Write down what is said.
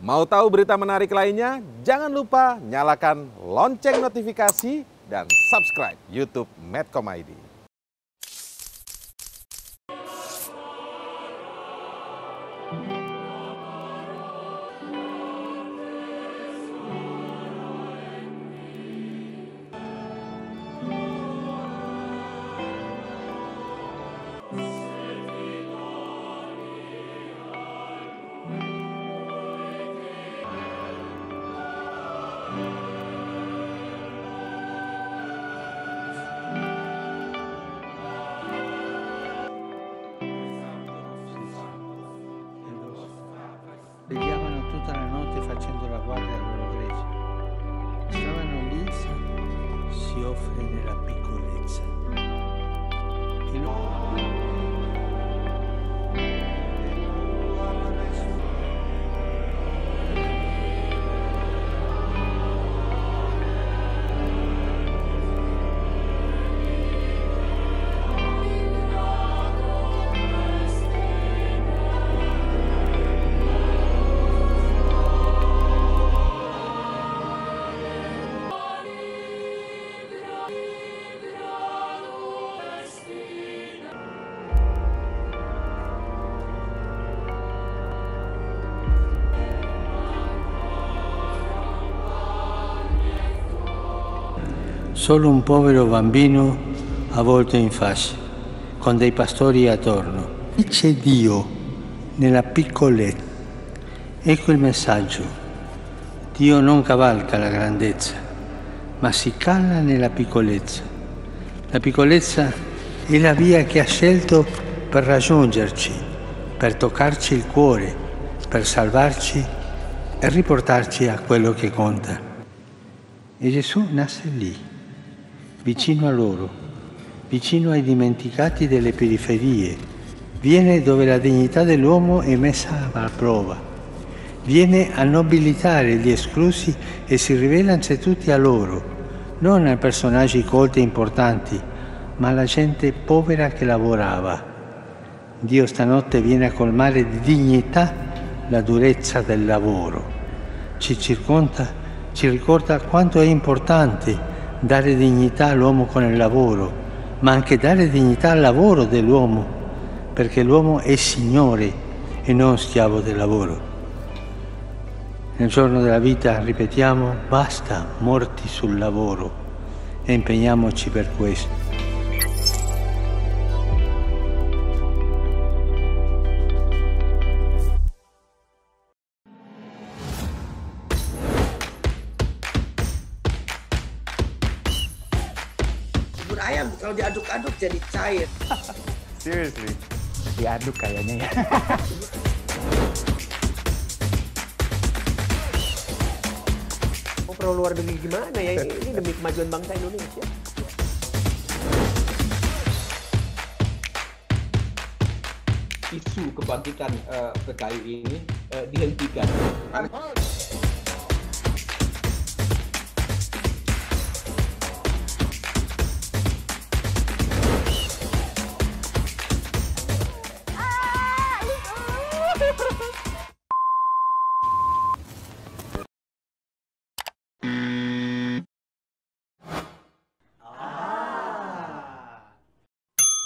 Mau tahu berita menarik lainnya? Jangan lupa nyalakan lonceng notifikasi dan subscribe YouTube Medcom ID. Vegliavano tutta la notte facendo la guardia alla loro grecia. Stavano lì, si offre nella piccolezza. E loro... Solo un povero bambino avvolto in fasce, con dei pastori attorno. C'è Dio nella piccolezza. Ecco il messaggio. Dio non cavalca la grandezza, ma si cala nella piccolezza. La piccolezza è la via che ha scelto per raggiungerci, per toccarci il cuore, per salvarci e riportarci a quello che conta. E Gesù nasce lì. Vicino a loro, vicino ai dimenticati delle periferie, viene dove la dignità dell'uomo è messa alla prova, viene a nobilitare gli esclusi e si rivela anzitutto a loro, non a personaggi colti e importanti, ma alla gente povera che lavorava. Dio stanotte viene a colmare di dignità la durezza del lavoro, ci ricorda quanto è importante dare dignità all'uomo con il lavoro, ma anche dare dignità al lavoro dell'uomo, perché l'uomo è signore e non schiavo del lavoro. Nel giorno della vita ripetiamo: basta morti sul lavoro, e impegniamoci per questo. Ayam kalau diaduk-aduk jadi cair. Seriously? Diaduk kayaknya ya. Perlu luar negeri gimana ya? Ini demi kemajuan bangsa Indonesia. Isu kebangkitan PKI ini dihentikan.